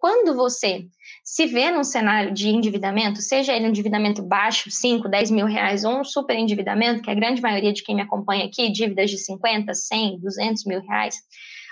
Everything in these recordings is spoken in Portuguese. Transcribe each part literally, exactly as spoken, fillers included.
quando você se vê num cenário de endividamento, seja ele um endividamento baixo, cinco, dez mil reais, ou um super endividamento, que a grande maioria de quem me acompanha aqui, dívidas de cinquenta, cem, duzentos mil reais,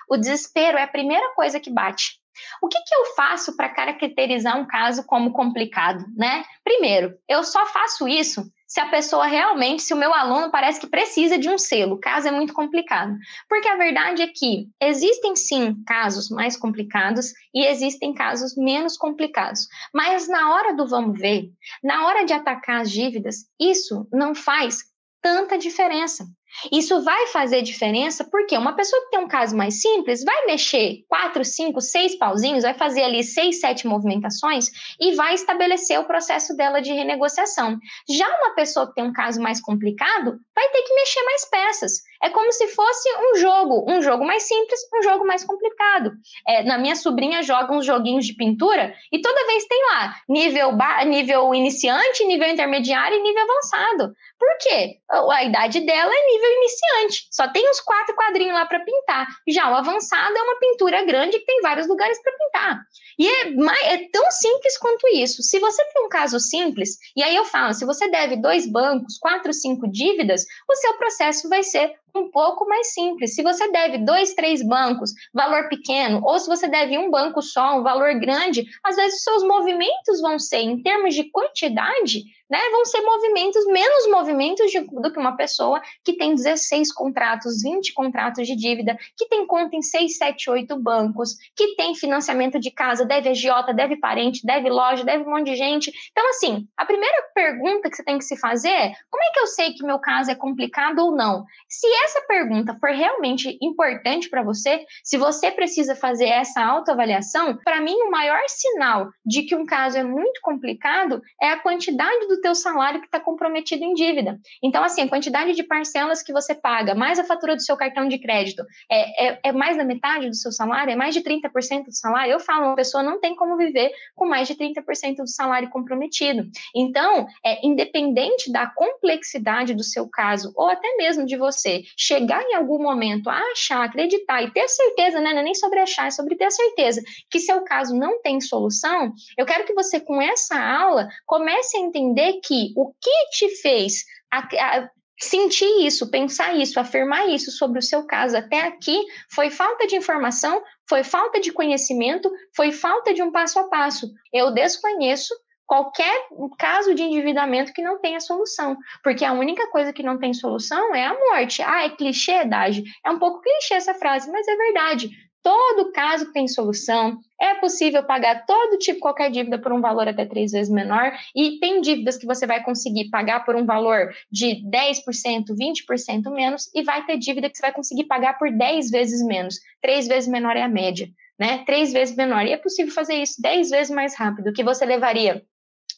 o desespero é a primeira coisa que bate. O que que eu faço para caracterizar um caso como complicado, né? Primeiro, eu só faço isso se a pessoa realmente, se o meu aluno parece que precisa de um selo, o caso é muito complicado. Porque a verdade é que existem sim casos mais complicados e existem casos menos complicados. Mas na hora do vamos ver, na hora de atacar as dívidas, isso não faz tanta diferença. Isso vai fazer diferença porque uma pessoa que tem um caso mais simples vai mexer quatro, cinco, seis pauzinhos, vai fazer ali seis, sete movimentações e vai estabelecer o processo dela de renegociação. Já uma pessoa que tem um caso mais complicado vai ter que mexer mais peças. É como se fosse um jogo, um jogo mais simples, um jogo mais complicado. É, na minha sobrinha joga uns joguinhos de pintura e toda vez tem lá nível, ba- nível iniciante, nível intermediário e nível avançado. Por quê? A idade dela é nível iniciante, só tem uns quatro quadrinhos lá para pintar. Já o avançado é uma pintura grande que tem vários lugares para pintar. E é, é tão simples quanto isso. Se você tem um caso simples, e aí eu falo, se você deve dois bancos, quatro, cinco dívidas, o seu processo vai ser um pouco mais simples. Se você deve dois, três bancos, valor pequeno, ou se você deve um banco só, um valor grande, às vezes os seus movimentos vão ser, em termos de quantidade, né, vão ser movimentos, menos movimentos de, do que uma pessoa que tem dezesseis contratos, vinte contratos de dívida, que tem conta em seis, sete, oito bancos, que tem financiamento de casa, deve agiota, deve parente, deve loja, deve um monte de gente. Então, assim, a primeira pergunta que você tem que se fazer é, como é que eu sei que meu caso é complicado ou não? Se essa pergunta for realmente importante para você, se você precisa fazer essa autoavaliação, para mim o maior sinal de que um caso é muito complicado é a quantidade do teu salário que está comprometido em dívida. Então, assim, a quantidade de parcelas que você paga, mais a fatura do seu cartão de crédito, é, é, é mais da metade do seu salário? É mais de trinta por cento do salário? Eu falo, uma pessoa não tem como viver com mais de trinta por cento do salário comprometido. Então, é, independente da complexidade do seu caso, ou até mesmo de você chegar em algum momento a achar, acreditar e ter certeza, né? Não é nem sobre achar, é sobre ter certeza que seu caso não tem solução, eu quero que você, com essa aula, comece a entender que o que te fez a, a sentir isso, pensar isso, afirmar isso sobre o seu caso até aqui foi falta de informação, foi falta de conhecimento, foi falta de um passo a passo. Eu desconheço qualquer caso de endividamento que não tenha solução, porque a única coisa que não tem solução é a morte. Ah, é clichê, Dagi? É um pouco clichê essa frase, mas é verdade. Todo caso tem solução, é possível pagar todo tipo, qualquer dívida por um valor até três vezes menor, e tem dívidas que você vai conseguir pagar por um valor de dez por cento, vinte por cento menos, e vai ter dívida que você vai conseguir pagar por dez vezes menos, três vezes menor é a média, né? três vezes menor, e é possível fazer isso dez vezes mais rápido, que você levaria...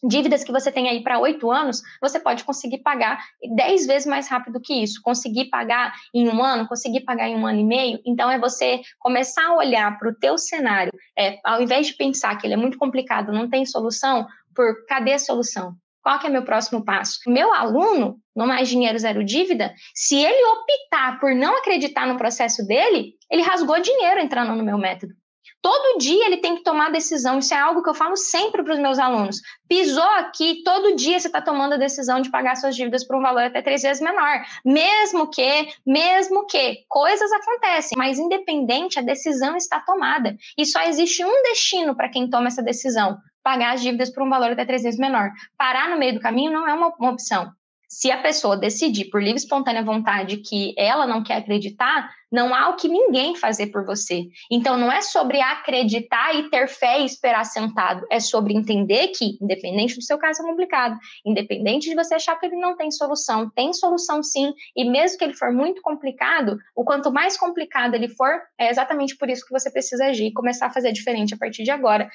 Dívidas que você tem aí para oito anos, você pode conseguir pagar dez vezes mais rápido que isso. Conseguir pagar em um ano, conseguir pagar em um ano e meio. Então, é você começar a olhar para o teu cenário. É, ao invés de pensar que ele é muito complicado, não tem solução, por cadê a solução? Qual que é meu próximo passo? Meu aluno, no Mais Dinheiro Zero Dívida, se ele optar por não acreditar no processo dele, ele rasgou dinheiro entrando no meu método. Todo dia ele tem que tomar decisão, isso é algo que eu falo sempre para os meus alunos. Pisou aqui, todo dia você está tomando a decisão de pagar suas dívidas por um valor até três vezes menor. Mesmo que, mesmo que, coisas acontecem, mas independente, a decisão está tomada. E só existe um destino para quem toma essa decisão, pagar as dívidas por um valor até três vezes menor. Parar no meio do caminho não é uma, uma opção. Se a pessoa decidir por livre e espontânea vontade que ela não quer acreditar, não há o que ninguém fazer por você. Então, não é sobre acreditar e ter fé e esperar sentado. É sobre entender que, independente do seu caso complicado, independente de você achar que ele não tem solução, tem solução sim, e mesmo que ele for muito complicado, o quanto mais complicado ele for, é exatamente por isso que você precisa agir e começar a fazer diferente a partir de agora.